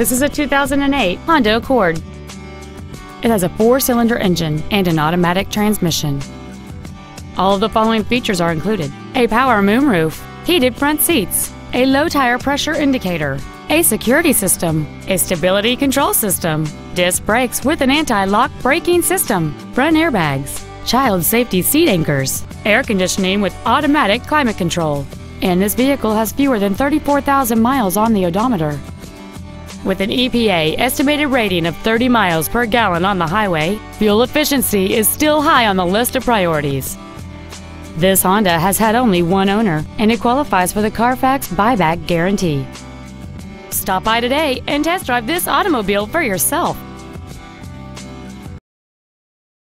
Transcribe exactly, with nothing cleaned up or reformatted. This is a two thousand eight Honda Accord. It has a four-cylinder engine and an automatic transmission. All of the following features are included: a power moonroof, heated front seats, a low tire pressure indicator, a security system, a stability control system, disc brakes with an anti-lock braking system, front airbags, child safety seat anchors, air conditioning with automatic climate control. And this vehicle has fewer than thirty-four thousand miles on the odometer. With an E P A estimated rating of thirty miles per gallon on the highway, fuel efficiency is still high on the list of priorities. This Honda has had only one owner, and it qualifies for the Carfax buyback guarantee. Stop by today and test drive this automobile for yourself.